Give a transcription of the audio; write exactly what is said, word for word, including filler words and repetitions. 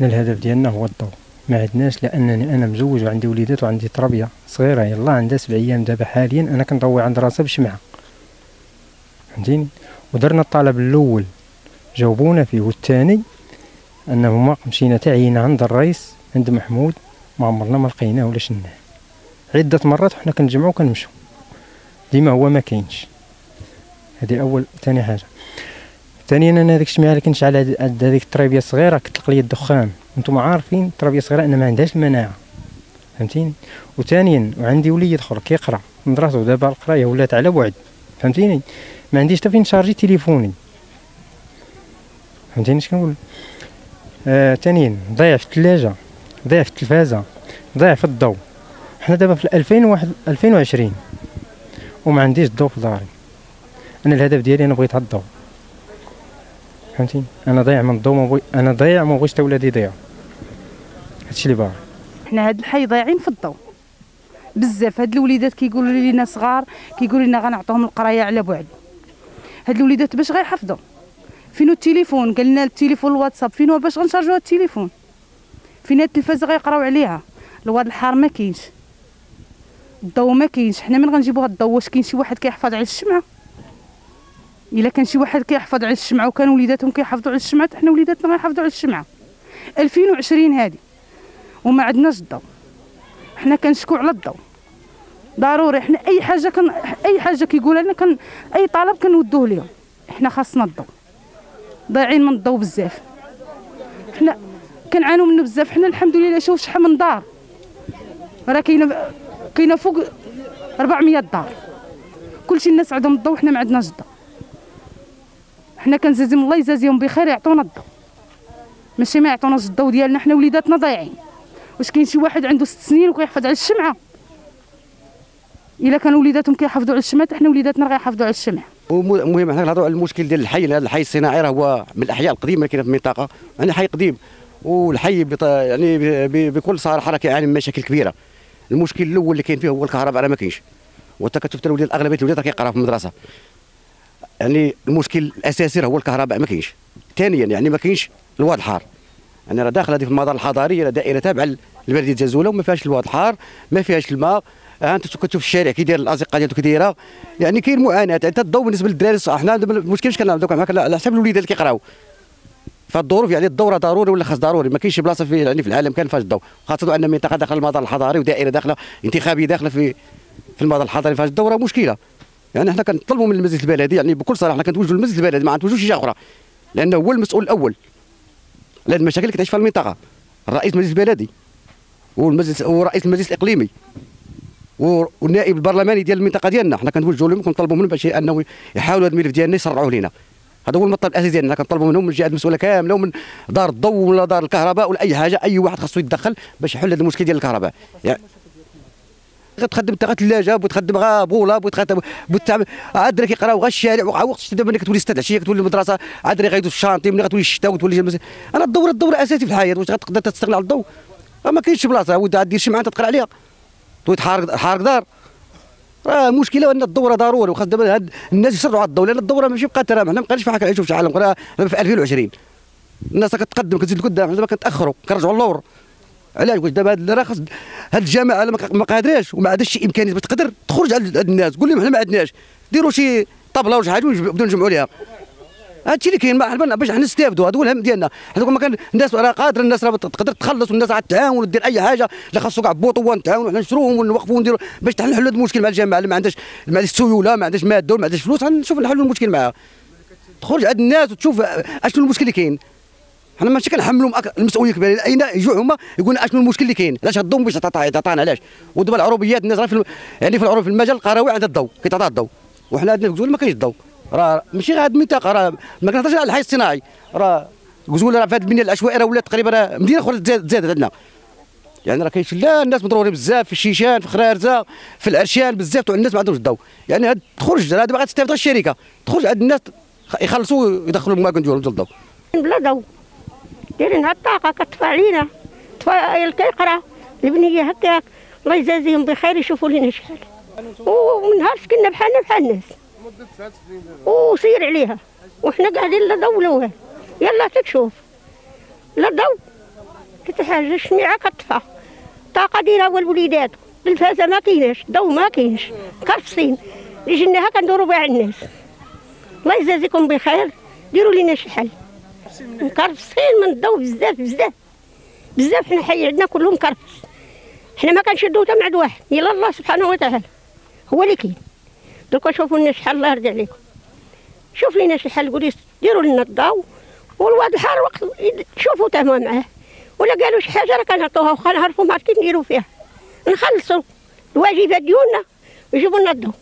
الهدف ديالنا هو الضوء، ما عندناش، لانني انا مزوج وعندي وليدات وعندي تربيه صغيره، يلا عندها سبع ايام دابا حاليا. انا كنضوي عند راسها بالشمعه، فهمتيني. ودرنا الطلب الاول جاوبونا فيه، والثاني انهما مشينا تعيينا عند الرئيس عند محمود، ما عمرنا ما لقيناه ولا شناه. عده مرات حنا كنجمعوا كنمشوا، ديما هو ما كاينش. هذه اول ثاني حاجه. ثانيا انا داك الشمعه اللي كنشعل عند هذيك الترابيه الصغيره كتطلق لي الدخان، انتم عارفين الترابيه الصغيره انا ما عندهاش المناعه، فهمتيني. وثانيا وعندي وليد اخر كيقرا من دراسته، دابا القرايه ولات على بعد، فهمتيني. ما عنديش حتى فين شارجي تليفوني، فهمتيني اش كنقول. آه ثانيا ضيع في الثلاجه، ضيع في التلفازه، ضيع في الضوء. حنا دابا في ألفين وواحد ألفين وعشرين وما عنديش الضوء في داري. انا الهدف ديالي انا بغيت الضوء، فهمتيني. انا ضايع من الضو، مبغي... انا ضايع ما بغيتش حتى ولادي يضيعوا. هادشي اللي باغي. حنا هاد الحي ضايعين في الضو بزاف. هاد الوليدات كيقولوا لينا صغار، كيقولوا لنا غنعطوهم القرايه على بعد. هاد الوليدات باش غيحفظوا؟ فينو التليفون؟ قال لنا التليفون الواتساب فينو باش غنشارجوا التليفون؟ فين هاد التلفازه غيقراو عليها؟ الواد الحار ما كاينش، الضو ما كاينش. حنا من غنجيبوا هاد الضو؟ واش كاين شي واحد كيحفظ على الشمعه؟ الا كان شي واحد كيحفظ على الشمعه وكان وليداتهم كيحافظوا على الشمعه، حنا وليداتنا غيحافظوا على الشمعه. ألفين وعشرين هذه وما عندناش الضوء. حنا كنشكو على الضوء ضروري. حنا اي حاجه كن اي حاجه كيقولها لنا كن اي طلب كنودوه لهم. حنا خاصنا الضوء، ضايعين من الضوء بزاف. حنا كنعانوا منه بزاف. حنا الحمد لله شوف شحال من دار راه كاينه، كاينه فوق أربعمية دار، كلشي الناس عندهم الضوء، حنا ما عندناش الضوء. حنا كنزازم الله يجازيهم بخير، يعطونا الضو، ماشي ما يعطوناش الضو ديالنا. حنا وليداتنا ضايعين. واش كاين شي واحد عنده ست سنين وكيحفظ على الشمعه؟ الا كانوا وليداتهم كيحافظوا على الشمعه، حنا وليداتنا غيحافظوا على الشمعه. المهم حنا كنهضروا على المشكل ديال الحي. هذا الحي الصناعي راه هو من الاحياء القديمه اللي كاينه في المنطقه، يعني حي قديم. والحي بط... يعني بكل صراحه راه كيعاني من مشاكل كبيره. المشكل الاول اللي كاين فيه هو الكهرباء، راه ما كاينش. وانت كتشوف الوليد، اغلبيه الوليدات راه كيقراو في المدرسه، يعني المشكل الاساسي هو الكهرباء ما كاينش. ثانيا يعني ما كاينش الواد الحار، يعني راه داخله هذه في المدار الحضاري، راه دائره تابعه لبلديه جازوله وما فيهاش الواد الحار، ما فيهاش الماء. انت كتشوف الشارع كيدير الازقه ديالو كدايره، يعني كاين معاناه. حتى الضوء بالنسبه للدراري صح، حنا المشكل اش كنعاود لكم معاك على حساب الوليدات اللي كيقراو. فالظروف يعني الضوء راه ضروري ولا خاص ضروري، ما كاينش شي بلاصه في يعني في العالم كان فيهاش الضوء، خاصه ان منطقه داخل المدار الحضاري ودائره داخله انتخابيه داخله في في المدار الحضاري فيهاش الضوء، راه مشكله. يعني حنا كنطلبوا من المجلس البلدي، يعني بكل صراحه حنا كنتوجهوا للمجلس البلدي، ما غنتوجهوش شي جهه اخرى، لانه هو المسؤول الاول على المشاكل اللي كتعيش في المنطقه. الرئيس المجلس البلدي والمجلس ورئيس المجلس الاقليمي والنائب البرلماني ديال المنطقه ديالنا، حنا كنتوجهوا لهم كنطلبوا منهم باش انه يحاولوا هذا الملف ديالنا يسرعوه لينا. هذا هو المطلب الاساسي ديالنا. كنطلبوا منهم من الجهات المسؤوله كامله، ومن دار الضوء ولا دار الكهرباء ولا اي حاجه، اي واحد خاصو يتدخل باش يحل هذا المشكل ديال الكهرباء. يعني غتخدم انت غا ثلاجه، بغيتخدم غا بولا، بغيتخدم بتعمل الدراري كيقراو غا الشارع. وقت الشتاء ملي كتولي ستة د العشيه كتولي المدرسه، الدراري غيدوز في الشانطي، ملي غتولي الشتاء وتولي المس... انا الضوء الضوء الاساسي في الحياه. واش غتقدر تستغنى على الضوء؟ ما كاينش بلاصه. ود غدير شمعه تقرا عليها، تويت حارق حارق دار، راه مشكله. ان الضوء ضروري وخاص دابا هاد الناس يسرعوا على الضوء، لان الضوء راه ماشي بقى ترام. حنا ما بقيناش فحال كنعيشوا في شحال راه في ألفين وعشرين الناس كتقدم كتزيد لقدام، حنا دابا كنتاخروا كنرجعوا للور. علاش؟ واش دابا هاد راه خاص هاد الجماعه ما قادراش وما عندهاش شي امكانيات باش تقدر تخرج على هاد الناس، قول لهم حنا ما عندناش، ديروا شي طابله ولا شي حاجه ونبداو نجمعوا ليها. هادشي اللي كاين باش حنا نستافدوا، هذا هو الهم ديالنا. حنا ما كان الناس راه قادره، الناس راه تقدر تخلص، والناس عاد تعاون ودير اي حاجه. لا خاصو كاع بوطو نتعاونوا حنا نشروهم ونوقفوا ونديروا باش نحلوا هاد المشكل مع الجماعه اللي ما عندهاش ما عندهاش سيوله، ما عندهاش ماده، ما عندهاش فلوس. غنشوف نحلوا المشكل معاها، تخرج عند الناس وتشوف اشنو المشكل اللي كاين. حنا ماشي كنحملهم المسؤوليه الكبيره، اين يجوا هما يقول لنا اشنو المشكل اللي كاين، علاش هاد الضوء باش تعطانا، علاش. ودابا العروبيات الناس راه في يعني في العروب في المجال القروي عندها الضوء، كيتعطى الضوء، وحنا عندنا في كزول ما كاينش الضوء. راه ماشي غير هاد المنطقه، راه ما كنهضرش على الحي الصناعي، راه غزوله راه في هاد البنيه العشوائيه راه ولات تقريبا راه مدينه اخرى تزادت عندنا. يعني راه كاين لا الناس مضرورين بزاف في الشيشان، في خرارزه، في العرشان بزاف، تاع الناس ما عندهمش الضو. يعني تخرج راه دابا غتستافد غير الشركه، تخرج عند الناس يخلصوا يدخلوا الماكن ديالهم الضو. بلا ضو دايرين هاد الطاقه كتطفى علينا، طفى اللي كيقرا البنيه هكاك الله يجازيهم بخير يشوفوا لينا شحال. ومن نهار سكننا بحالنا بحال الناس. مدة تسع سنين دابا. وسير عليها وحنا قاعدين لا ضو لا والو، يلا تتشوف لا ضو كتحاجه الشميعه كتطفى، الطاقه ديالها هو الوليدات، التلفازه ما كايناش، الضو ما كاينش، كارفصين اللي جناها كندوروا بها على الناس. الله يجازيكم بخير ديروا لينا شي حل. مكرفصين من الضو بزاف بزاف بزاف، حنا حي عندنا كلهم كرفص، حنا ما كنشدو حتى من عند واحد، يلا الله سبحانه وتعالى هو اللي كاين. دوكا شوفوا لنا شحال، الله يرضي عليكم شوف لينا شي حل، قولي ديروا لنا الضو والواد الحار وقت تشوفوا تمام معاه، ولا قالوا شي حاجه راه كنعطوها واخا نعرفوا ما عرفت كي نديروا فيها، نخلصوا الواجبات ديالنا ويجيبوا لنا الضو.